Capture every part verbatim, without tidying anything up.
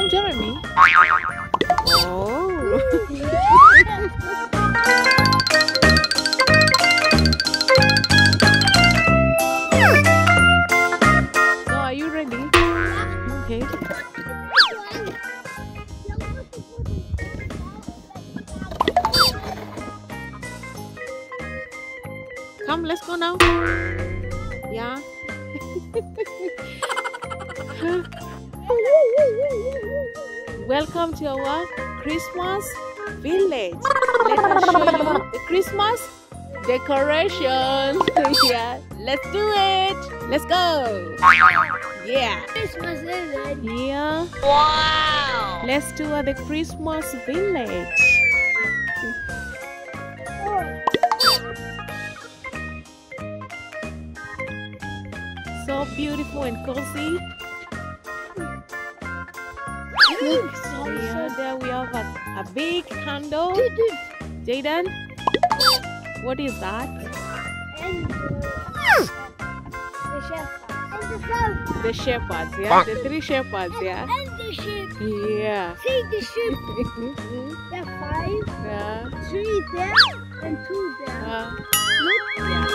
I'm Jeremy. Oh. Come, let's go now. Yeah. Welcome to our Christmas village. Let us show you the Christmas decorations. Yeah. Let's do it. Let's go. Yeah. Christmas village. Yeah. Wow. Let's tour the Christmas village. So beautiful and cozy. Look, so yeah, there we have a, a big candle. Jayden, what is that? And the shepherds. The shepherds, yeah. The three shepherds, yeah. And, and the sheep. Yeah. See the sheep. There are five. Yeah. Three there and two there. Uh, Look. Yeah.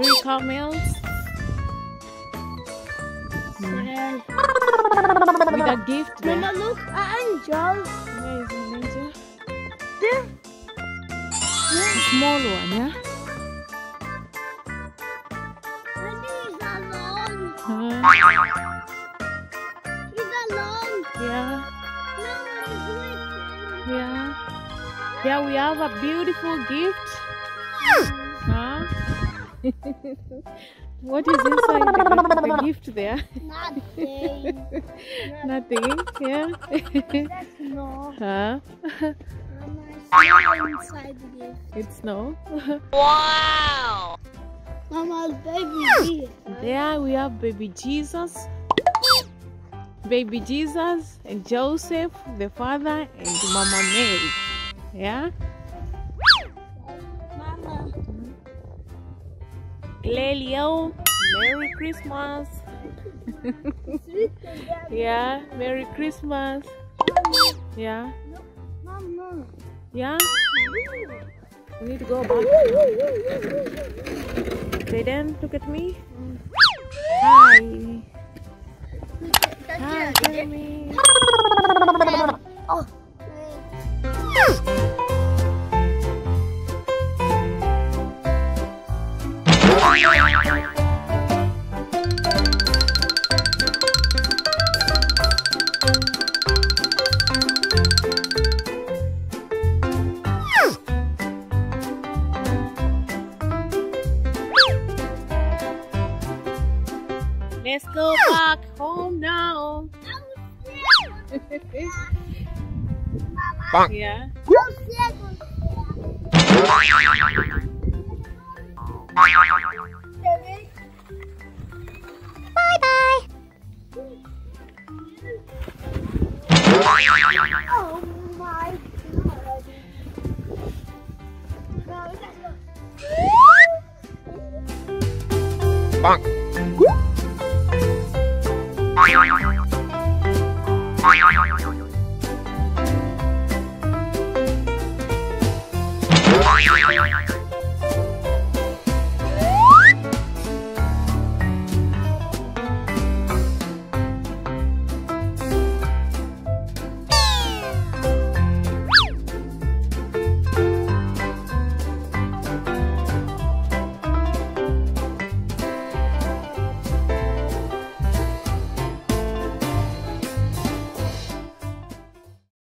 Three camels yeah. With a gift. There. Mama, look, an angel. Where is an angel? There. Yeah. A small one, yeah. And he's alone. Uh. He's alone. Yeah. No, he's yeah. There we have a beautiful gift. Huh? What is inside the, the gift there? Nothing. Nothing. Yeah. That's snow. Huh? Mama, inside the gift. It's snow. Wow. Mama's baby Jesus. There we have baby Jesus. Baby Jesus and Joseph, the father, and Mama Mary. Yeah. Lelio, Merry Christmas. Yeah, Merry Christmas. Yeah. Yeah. We need to go back. Jayden, look at me. Hi. Hi, Jeremy. Let's go back home now. Yeah. Bye-bye. Oh my God. Bonk.